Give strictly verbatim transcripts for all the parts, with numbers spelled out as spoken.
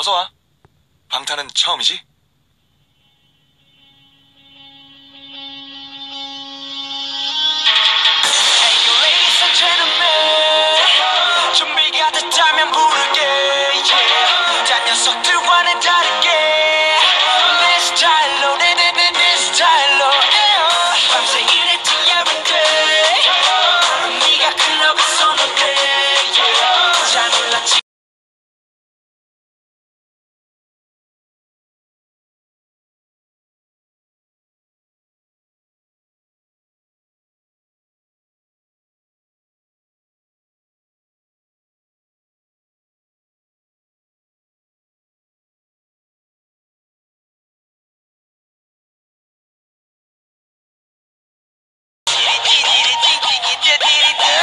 어서와. 방탄은 처음이지? 준비가 됐다면 부를게. yeah. 딴 녀석들과는 다르게 내 스타일로 내 내 내 내 스타일로 yeah. 밤새 일했지 every day. yeah. 네가 클럽에서 놀래. yeah. 잘 몰랐지.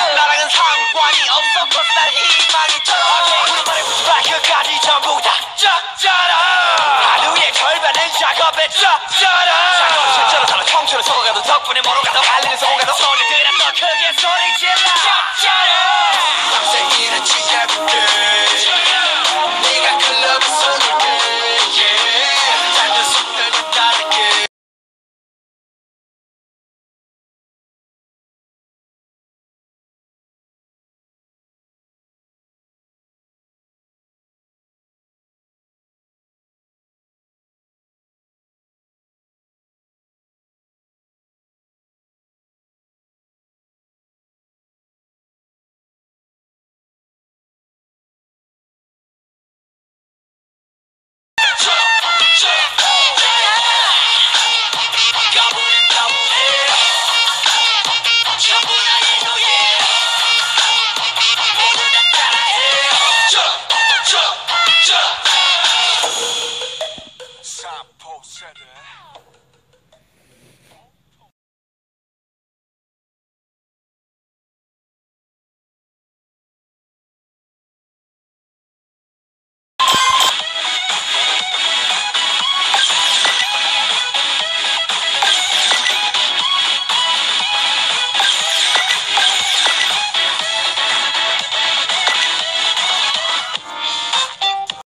나랑은 상관이 없어. Cause 난 희망이처럼 오늘부터 끝까지 전부 다 적잖아. 하루의 절반은 작업에 적잖아.